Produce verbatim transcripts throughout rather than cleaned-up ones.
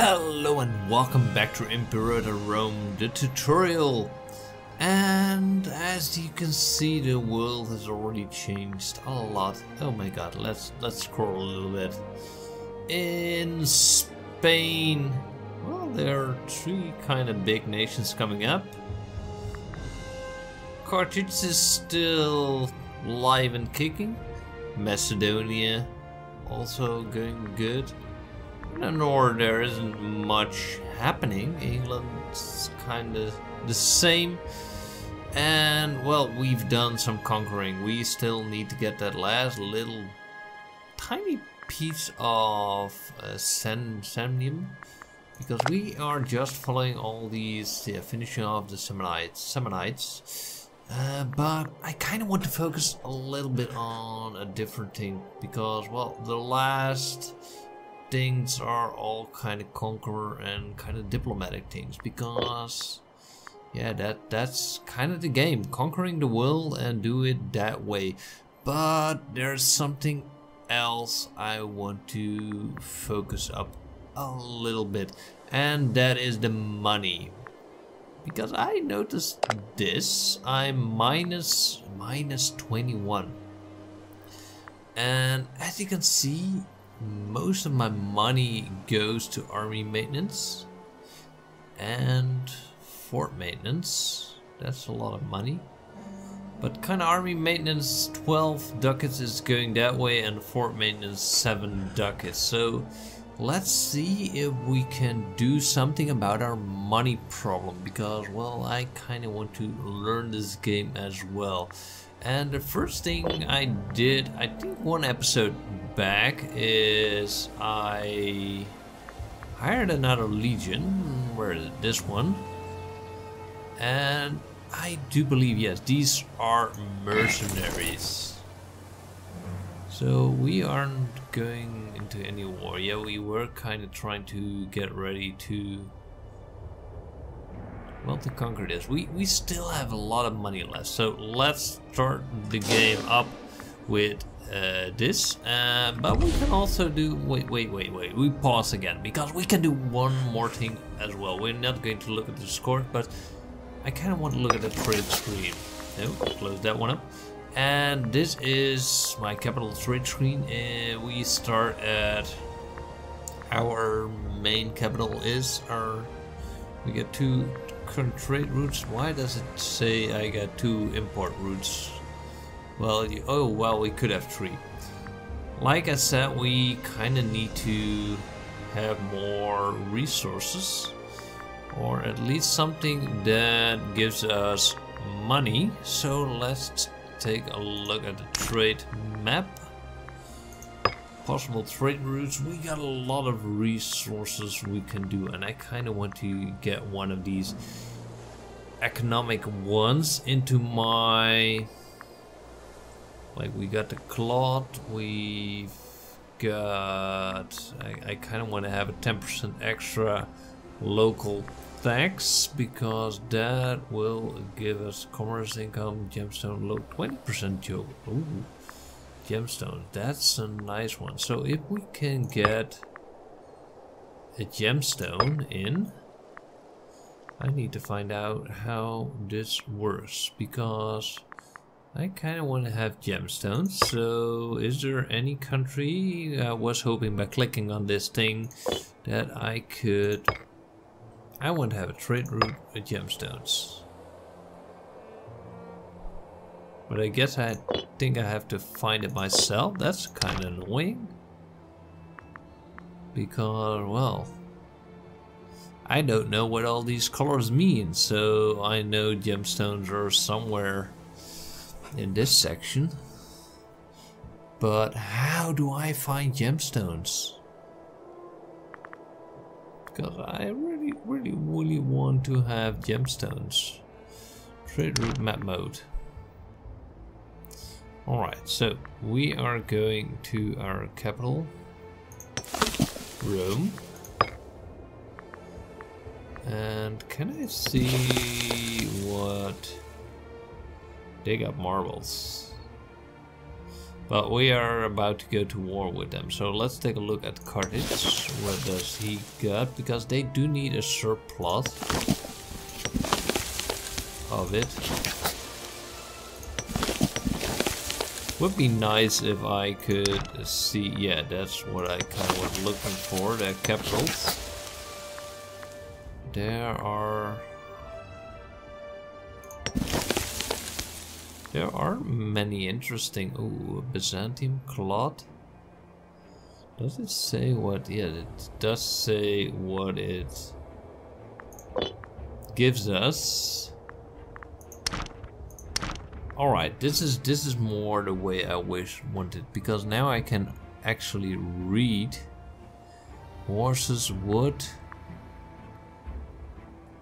Hello and welcome back to Imperator Rome, the tutorial. And as you can see, the world has already changed a lot. Oh my god, let's let's scroll a little bit. In Spain, well, there are three kind of big nations coming up. Carthage is still live and kicking. Macedonia also going good. In the north there isn't much happening. England's kind of the same. And well, we've done some conquering. We still need to get that last little tiny piece of uh, Samnium, because we are just following all these, yeah, finishing off the Samnites. Samnites. Uh, but I kind of want to focus a little bit on a different thing, because well, the last things are all kind of conqueror and kind of diplomatic things, because yeah, that that's kind of the game, conquering the world and do it that way. But there's something else I want to focus up a little bit, and that is the money, because I noticed this. I'm minus minus twenty-one, and as you can see, most of my money goes to army maintenance and fort maintenance. That's a lot of money, but kind of army maintenance twelve ducats is going that way, and fort maintenance seven ducats. So let's see if we can do something about our money problem, because well, I kind of want to learn this game as well. And the first thing I did, I think one episode back, is I hired another legion. Where is it? This one. And I do believe, yes, these are mercenaries. So we aren't going into any war. Yeah, we were kind of trying to get ready to, well, to conquer this. We, we still have a lot of money left, so let's start the game up with uh, this. Uh, but we can also do, wait, wait, wait, wait, we pause again, because we can do one more thing as well. We're not going to look at the score, but I kind of want to look at the trade screen. No, close that one up. And this is my capital trade screen. Uh, we start at, our main capital is our, we get two current trade routes. Why does it say I got two import routes? Well, you, oh well, we could have three. Like I said, we kind of need to have more resources, or at least something that gives us money. So let's take a look at the trade map. Possible trade routes. We got a lot of resources we can do, and I kind of want to get one of these economic ones into my, like, we got the cloth, we've got, I, I kind of want to have a ten percent extra local tax, because that will give us commerce income, gemstone low, twenty percent job. Ooh. Gemstone, that's a nice one. So if we can get a gemstone in, I need to find out how this works, because I kind of want to have gemstones. So is there any country? I was hoping by clicking on this thing that I could, I want to have a trade route with gemstones. But I guess I think I have to find it myself. That's kind of annoying, because well, I don't know what all these colors mean. So I know gemstones are somewhere in this section, but how do I find gemstones? Because I really, really, really want to have gemstones. Trade route map mode. Alright, so we are going to our capital, Rome. And can I see what, dig up marbles. But we are about to go to war with them. So let's take a look at Carthage. What does he got? Because they do need a surplus of it. Would be nice if I could see. Yeah, that's what I kind of was looking for. Their capitals. There are... There are many interesting... Ooh, Byzantium cloth. Does it say what... Yeah, it does say what it gives us. Alright, this is this is more the way I wish wanted, because now I can actually read. Horses, wood.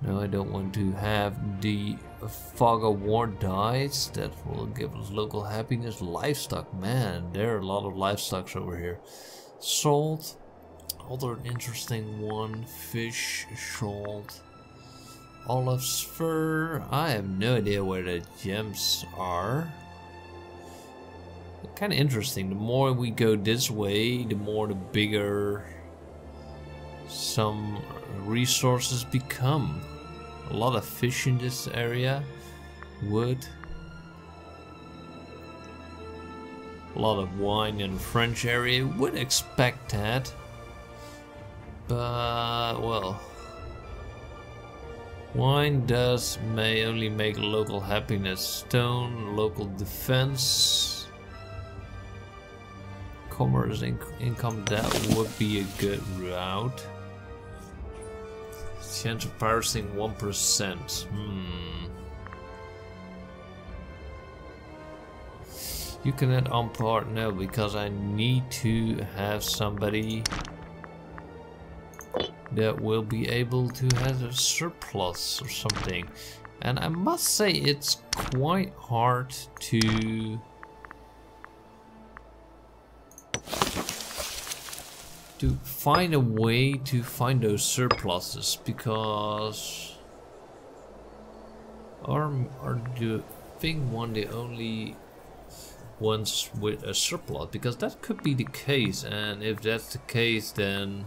No, I don't want to have the fog of war dies. That will give us local happiness. Livestock, man, there are a lot of livestocks over here. Salt, other interesting one. Fish, salt, olives, fur. I have no idea where the gems are. Kind of interesting. The more we go this way, the more the bigger some resources become. A lot of fish in this area, wood, a lot of wine in the French area. Would expect that, but well, wine does may only make local happiness. Stone, local defense, commerce, in income. That would be a good route. Chance of piracy one percent. Hmm. You can add on part now, because I need to have somebody that will be able to have a surplus or something. And I must say it's quite hard to to find a way to find those surpluses, because are, are the thing one the only ones with a surplus? Because that could be the case, and if that's the case, then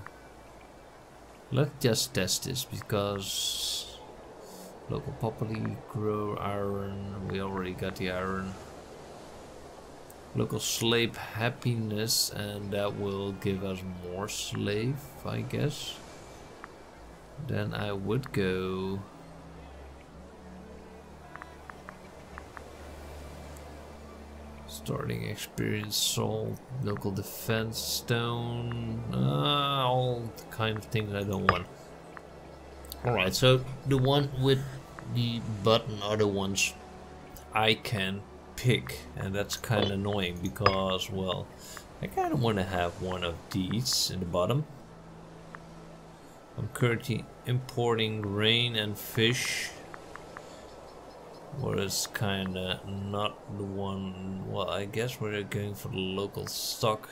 let's just test this, because local poppy, grow iron, we already got the iron. Local slave happiness, and that will give us more slave, I guess. Then I would go... Starting experience, salt, local defense, stone, uh, all the kind of things I don't want. Alright, so the one with the button are the ones I can pick, and that's kind of annoying, because well, I kind of want to have one of these in the bottom. I'm currently importing grain and fish, where it's kind of not the one. Well, I guess we're going for the local stock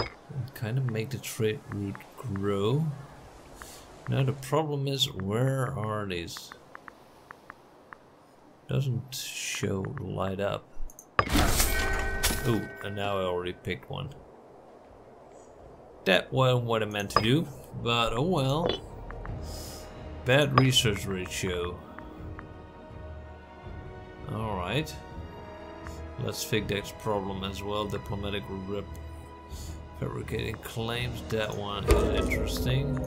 and kind of make the trade route grow. Now the problem is, where are these? Doesn't show light up. Ooh, and now I already picked one. That wasn't what I meant to do, but oh well. Bad research ratio. Alright. Let's fix that problem as well. Diplomatic rip. Fabricating claims. That one is interesting.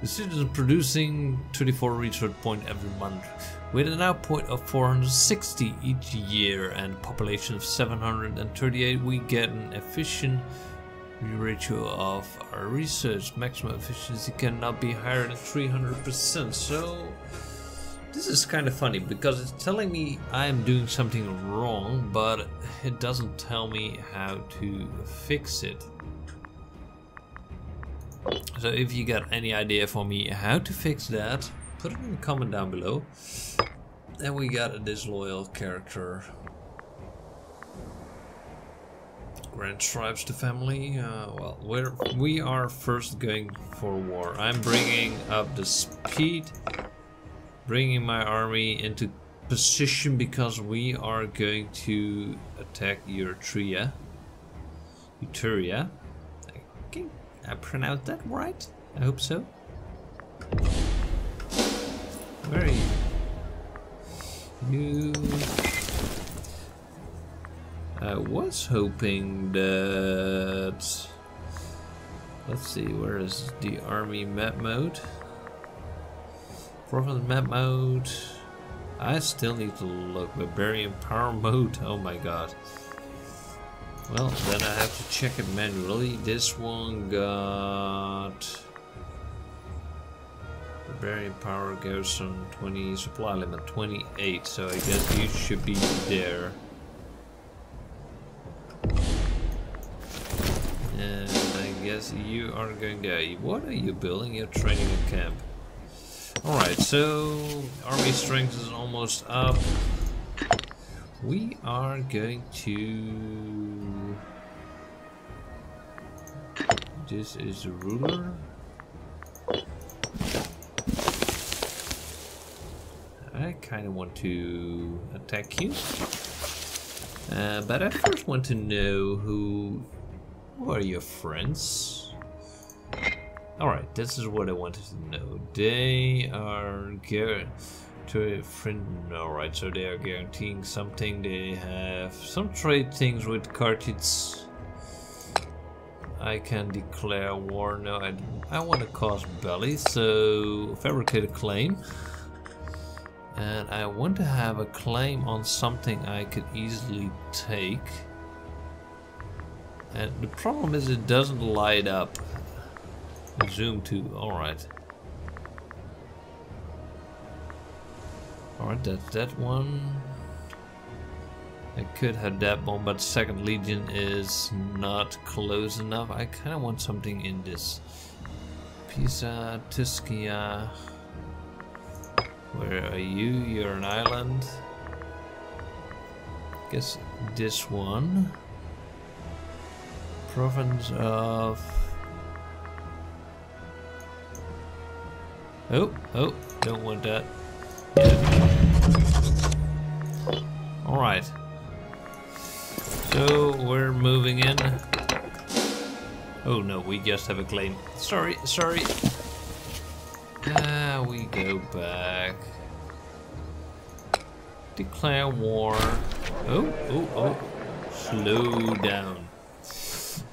The citizen producing twenty-four research points every month, with an output of four hundred sixty each year and population of seven hundred thirty-eight. We get an efficient ratio of our research. Maximum efficiency cannot be higher than three hundred percent. So this is kind of funny, because it's telling me I am doing something wrong, but it doesn't tell me how to fix it. So if you got any idea for me how to fix that, put it in the comment down below. And we got a disloyal character. Grand stripes to family. Uh, well, we're, we are first going for war. I'm bringing up the speed. bringing my army into position because we are going to attack Eutria. Eutria. Okay, I pronounced that right. I hope so. Where are you? You. I was hoping that. Let's see, where is the army map mode? Province map mode. I still need to look. Barbarian power mode. Oh my god. Well, then I have to check it manually. This one got. Barbarian power goes on twenty, supply limit twenty-eight, so I guess you should be there. And I guess you are going there. What are you building? You're training a camp. Alright, so army strength is almost up. We are going to... This is the ruler. I kind of want to attack you, uh, but I first want to know who, who are your friends. Alright, this is what I wanted to know. They are guaranteeing friend. Alright, so they are guaranteeing something. They have some trade things with Carthage. I can declare war. No, I, I want to cause belly, so fabricate a claim. And I want to have a claim on something I could easily take. And the problem is it doesn't light up. Zoom to, alright. Alright, that's that one. I could have that one, but second Legion is not close enough. I kind of want something in this. Pisa, Tuscia. Where are you? You're an island. Guess this one. Province of... Oh, oh, don't want that. Yeah. Alright. So, we're moving in. Oh no, we just have a claim. Sorry, sorry. Ah, uh, we go back. Declare war. Oh, oh, oh. Slow down.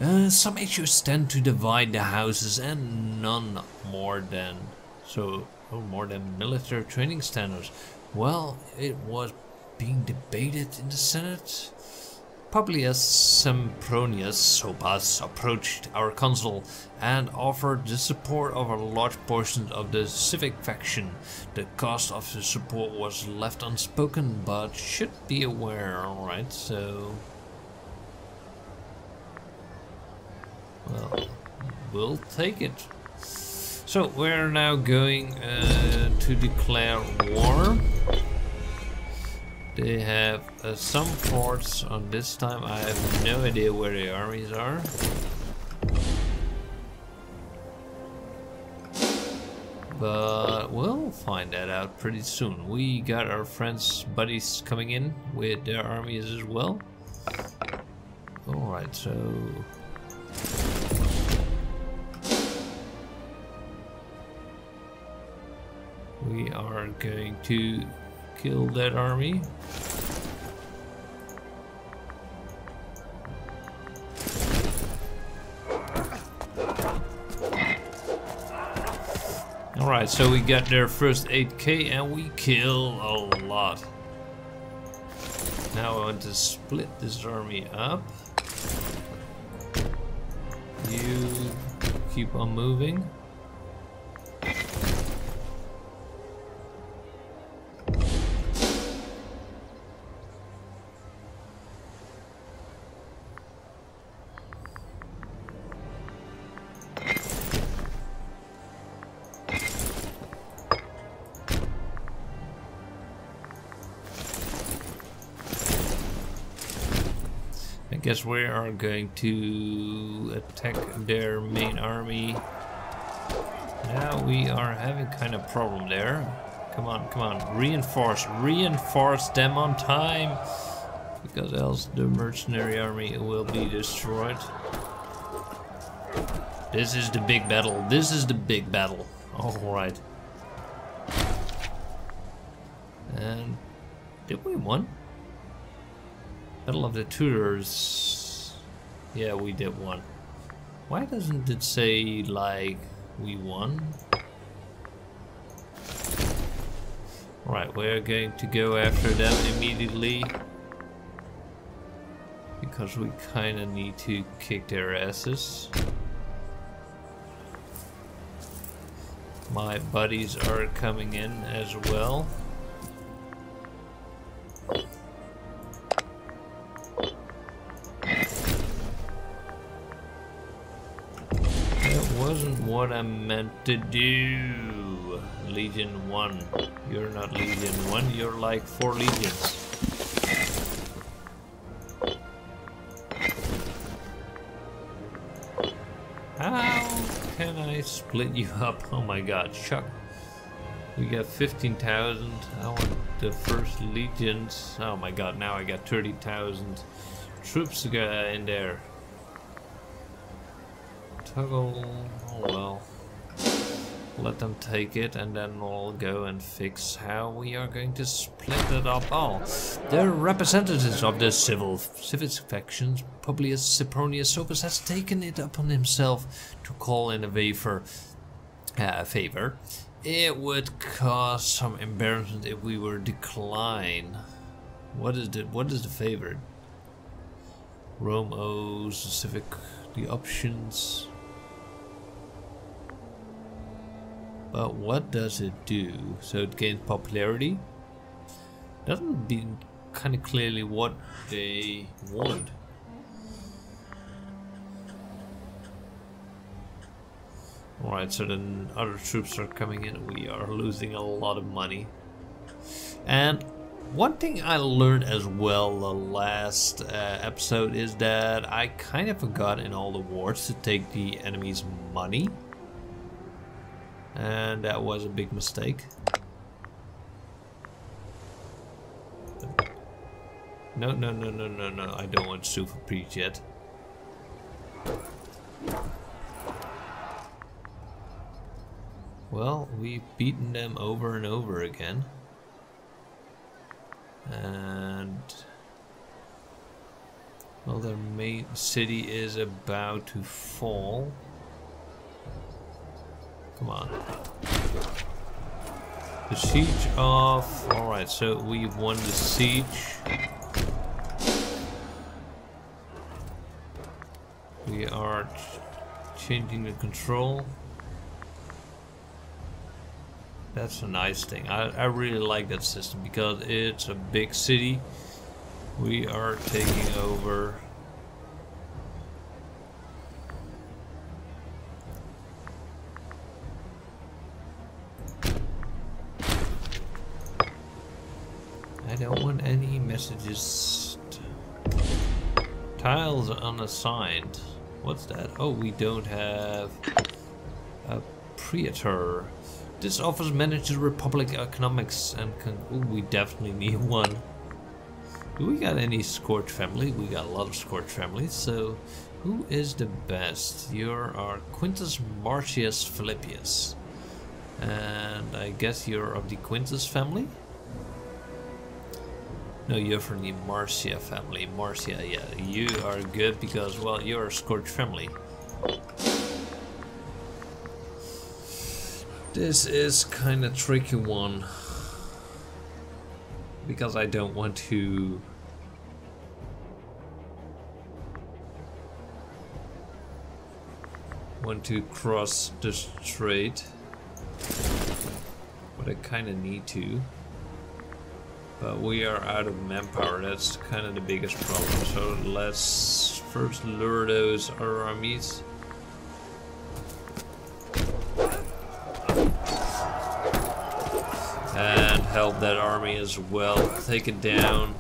Uh, some issues tend to divide the houses, and none more than so. Oh, more than military training standards. Well, it was being debated in the Senate. Publius Sempronius Sophus approached our consul and offered the support of a large portion of the civic faction. The cost of the support was left unspoken, but should be aware. Alright, so... Well, we'll take it. So, we're now going uh, to declare war. They have uh, some forts on this time. I have no idea where the armies are. But we'll find that out pretty soon. We got our friends, buddies coming in with their armies as well. Alright, so... We are going to... kill that army. Alright, so we got their first eight K and we kill a lot. Now I want to split this army up. You keep on moving. Guess we are going to attack their main army. Now we are having kind of problem there. Come on, come on. Reinforce, reinforce them on time. Because else the mercenary army will be destroyed. This is the big battle. This is the big battle. Alright. And did we win? Battle of the Tudors. Yeah, we did win. Why doesn't it say like we won? Right, we're going to go after them immediately. Because we kinda need to kick their asses. My buddies are coming in as well. That wasn't what I meant to do. Legion one. You're not Legion one, you're like four legions. Split you up. Oh my god, Chuck. We got fifteen thousand. I want the first legions. Oh my god, now I got thirty thousand troops in there. Toggle. Oh well. Let them take it and then we'll go and fix how we are going to split it up. Oh, the representatives of the civil civic factions, Publius Sempronius Sophus, has taken it upon himself to call in a waiver, uh, favor. It would cause some embarrassment if we were declined. What is the what is the favor? Rome owes the civic the options. But what does it do? So it gains popularity? Doesn't be kind of clearly what they want. Alright, so then other troops are coming in. We are losing a lot of money. And one thing I learned as well the last uh, episode is that I kind of forgot in all the wars to take the enemy's money. And that was a big mistake. No, no, no, no, no, no. I don't want Super Peach yet. Well, we've beaten them over and over again. And... well, their main city is about to fall. Come on. The siege of... alright, so we've won the siege. We are ch changing the control. That's a nice thing. I, I really like that system because it's a big city. We are taking over... messages. Tiles are unassigned. What's that? Oh, we don't have a Praetor. This office manages Republic economics and can, ooh, we definitely need one. Do we got any scorched family? We got a lot of scorched families. So who is the best? You are Quintus Marcius Philippius. And I guess you're of the Quintus family? No, you're from the Marcia family. Marcia, yeah, you are good because, well, you're a scorched family. This is kind of tricky one. Because I don't want to... want to cross the strait. But I kind of need to. But we are out of manpower, that's kind of the biggest problem. So let's first lure those other armies. And help that army as well. Take it down.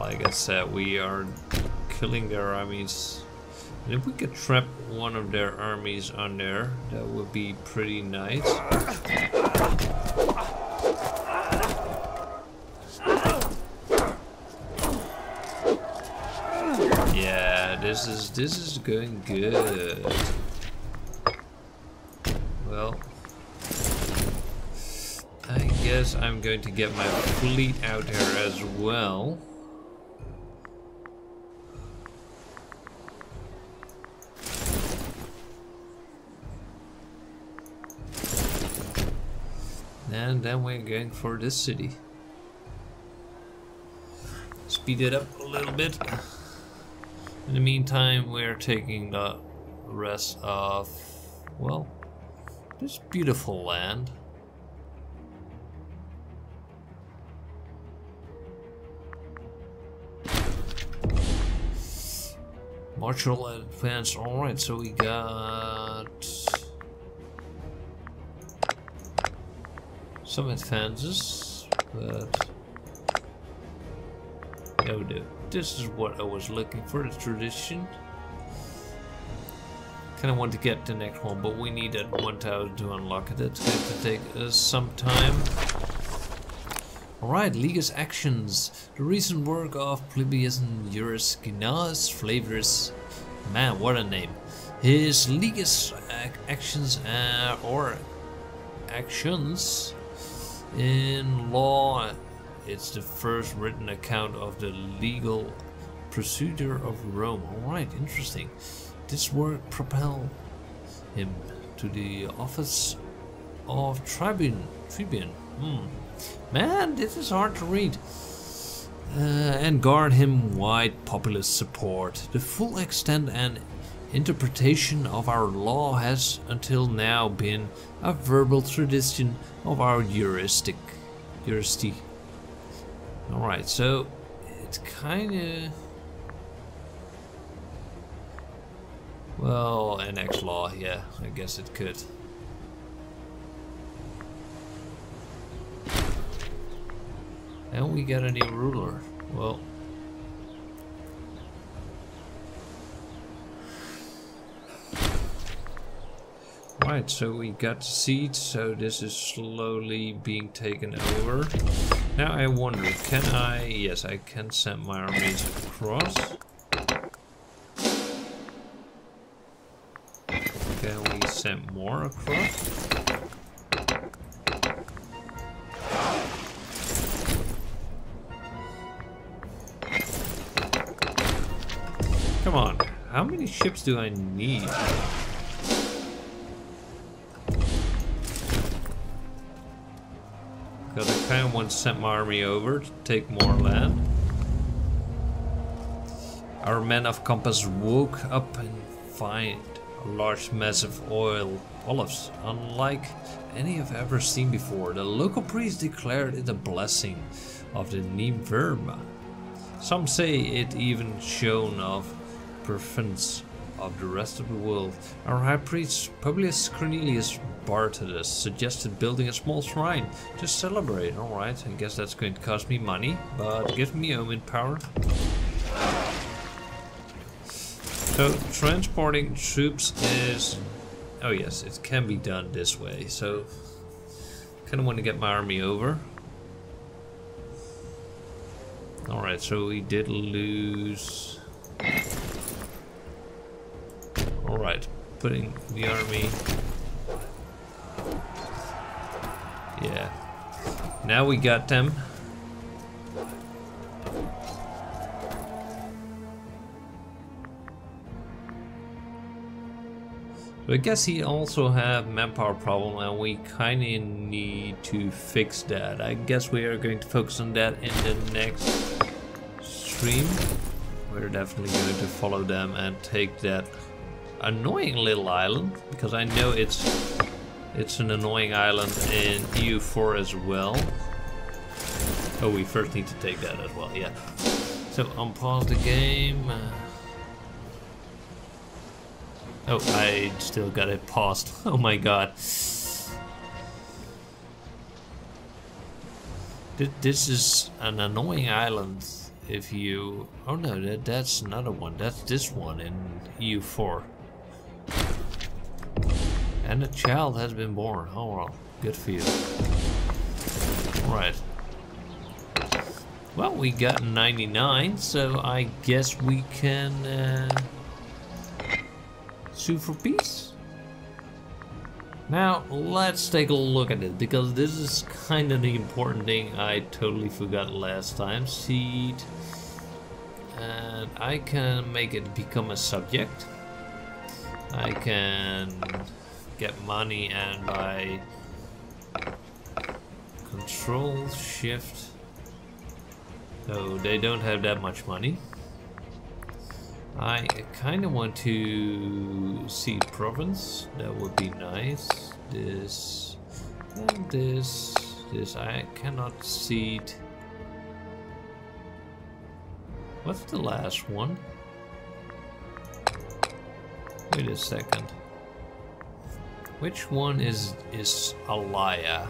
Like I said, we are killing their armies. And if we could trap one of their armies on there, that would be pretty nice. Yeah, this is this is going good. Well, I guess I'm going to get my fleet out here as well. And then we're going for this city. Speed it up a little bit. In the meantime, we're taking the rest of, well, this beautiful land. Martial advance, alright, so we got some advances, but no, do. This is what I was looking for, the tradition. Kind of want to get the next one, but we need that one thousand to unlock it. That's going to take us some time. Alright, Legus Actions. The recent work of Plebius Euroskinas, Flavius. Man, what a name. His Legus Actions uh, or Actions. In law, it's the first written account of the legal procedure of Rome. Alright, interesting. This work propelled him to the office of tribune. Tribune. Hmm. Man, this is hard to read. Uh, and garnered him wide populist support. The full extent and interpretation of our law has until now been a verbal tradition of our heuristic. Heuristic. Alright, so it's kinda, well, annex law, yeah, I guess it could. And we got a new ruler. Well, right, so we got the seeds, so this is slowly being taken over. Now I wonder, can I, yes, I can send my armies across. Can we send more across? Come on, how many ships do I need? Because I kind of want to send my army over to take more land. Our men of Compass woke up and find a large mass of oil olives, unlike any I've ever seen before. The local priest declared it a blessing of the Nimverma. Some say it even shone of providence of the rest of the world. Our high priest Publius Cornelius Bartidas suggested building a small shrine to celebrate. Alright, I guess that's going to cost me money, but give me omen power. So transporting troops is, oh yes, it can be done this way, so kinda want to get my army over. Alright, so we did lose. Alright, putting the army. Yeah. Now we got them. So I guess he also have manpower problem and we kinda need to fix that. I guess we are going to focus on that in the next stream. We're definitely going to follow them and take that annoying little island, because I know it's it's an annoying island in E U four as well. Oh, we first need to take that as well, yeah. So unpause the game. Uh, oh, I still got it paused. Oh my god. This is an annoying island if you... Oh no, that, that's another one. That's this one in E U four. And a child has been born. Oh well, good for you. Right. Well, we got ninety-nine, so I guess we can uh, sue for peace. Now, let's take a look at it, because this is kind of the important thing I totally forgot last time. Seed. And I can make it become a subject. I can get money, and by control shift. So they don't have that much money. I kind of want to see province. That would be nice. This and this. This I cannot seed. What's the last one? Wait a second. Which one is is Alaya?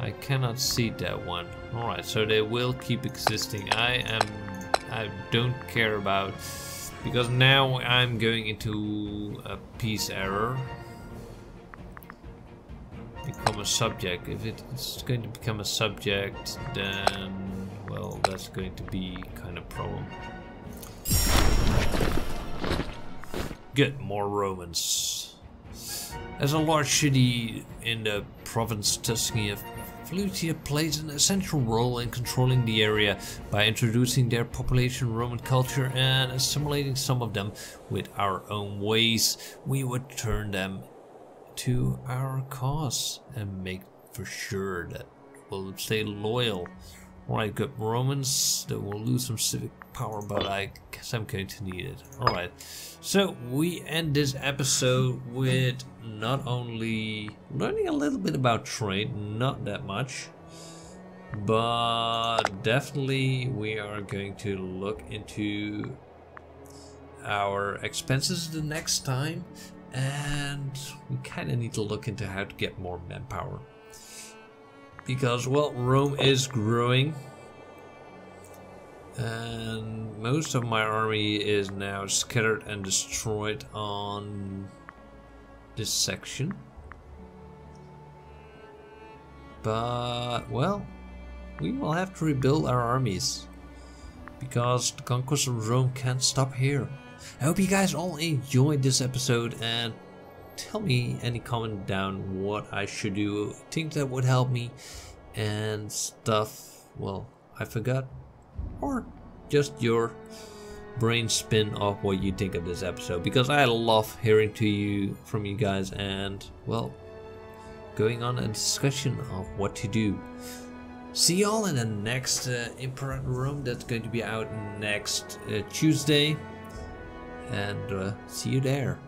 I cannot seed that one. All right, so they will keep existing. I am. I don't care about, because now I'm going into a peace error. Become a subject. If it's going to become a subject, then, well, that's going to be kind of a problem. Get more Romans. As a large city in the province Tuscia, Flutia plays an essential role in controlling the area by introducing their population Roman culture and assimilating some of them with our own ways. We would turn them to our cause and make for sure that we'll stay loyal. Alright, good Romans, that will lose some civic power, but I guess I'm going to need it. Alright, so we end this episode with not only learning a little bit about trade, not that much, but definitely we are going to look into our expenses the next time, and we kind of need to look into how to get more manpower. Because, well, Rome is growing, and most of my army is now scattered and destroyed on this section. But, well, we will have to rebuild our armies, because the conquest of Rome can't stop here. I hope you guys all enjoyed this episode, and tell me any comment down what I should do, think that would help me, and stuff, well, I forgot, or just your brain spin of what you think of this episode, because I love hearing to you from you guys, and well, going on a discussion of what to do. See y'all in the next uh, Imperator Rome. That's going to be out next uh, Tuesday, and uh, see you there.